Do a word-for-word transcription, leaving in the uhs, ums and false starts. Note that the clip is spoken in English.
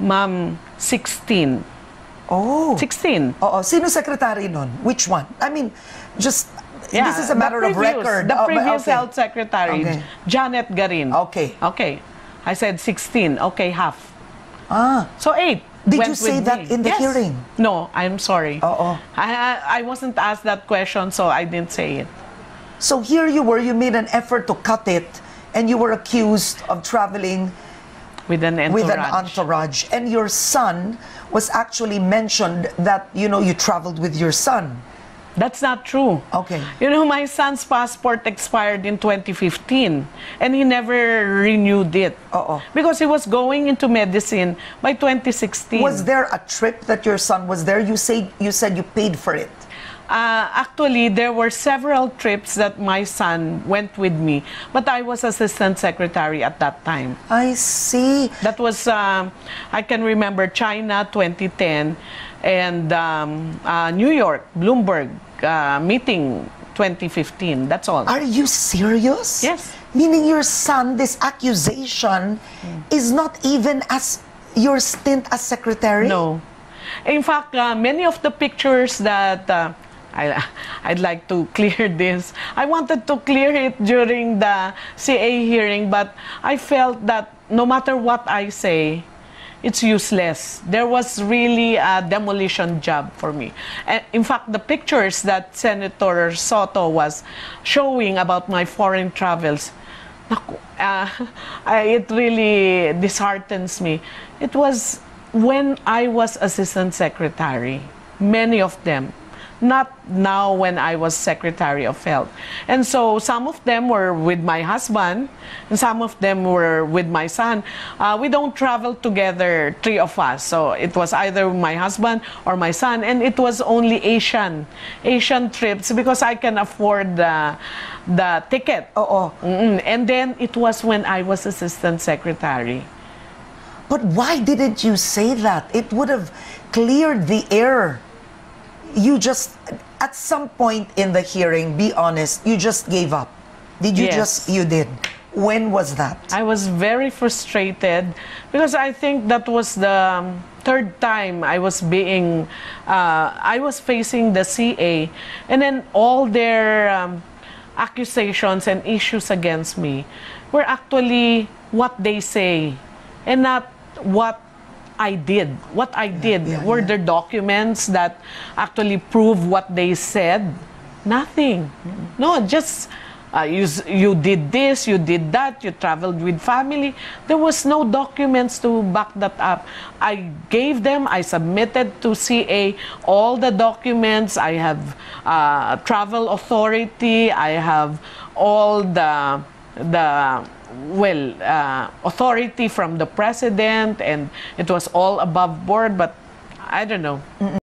Ma'am, sixteen. Oh. sixteen. Oo. Sino secretary nun? Which one? I mean, just, yeah, this is a matter previous, of record. The previous okay. health secretary, okay. Janet Garin. Okay. Okay. I said sixteen. Okay, half. Ah. So eight. Did you say that me. in the yes. hearing? No, I'm sorry. Uh-oh. I, I wasn't asked that question, so I didn't say it. So here you were, you made an effort to cut it, and you were accused of traveling with an entourage. With an entourage. And your son was actually mentioned that, you know, you traveled with your son. That's not true. Okay. You know, my son's passport expired in twenty fifteen, and he never renewed it. Uh-oh. Because he was going into medicine by twenty sixteen. Was there a trip that your son was there? You say, you said you paid for it. Uh, actually, there were several trips that my son went with me, but I was assistant secretary at that time. I see. That was, um, I can remember China twenty ten and um, uh, New York, Bloomberg uh, meeting twenty fifteen. That's all. Are you serious? Yes. Meaning your son, this accusation mm. is not even as your stint as secretary? No. In fact, uh, many of the pictures that... Uh, I, I'd like to clear this. I wanted to clear it during the C A hearing, but I felt that no matter what I say, it's useless. There was really a demolition job for me. Uh, in fact, the pictures that Senator Soto was showing about my foreign travels, uh, it really disheartens me. It was when I was assistant secretary, many of them. Not now when I was Secretary of Health. And so some of them were with my husband, and some of them were with my son. Uh, we don't travel together, three of us. So it was either my husband or my son, and it was only Asian, Asian trips because I can afford the, the ticket. Oh, oh. Mm-mm. And then it was when I was Assistant Secretary. But why didn't you say that? It would have cleared the air. You just, at some point in the hearing, be honest, you just gave up. Did you yes. just, you did. When was that? I was very frustrated because I think that was the third time I was being, uh, I was facing the C A. And then all their um, accusations and issues against me were actually what they say and not what I did. What I did, yeah, yeah, were yeah. there documents that actually prove what they said? Nothing. No, just uh, you, you did this, you did that, you traveled with family. There was no documents to back that up. I gave them, I submitted to C A all the documents. I have uh, travel authority, I have all the... the well, uh, authority from the president, and it was all above board, but I don't know. Mm-mm.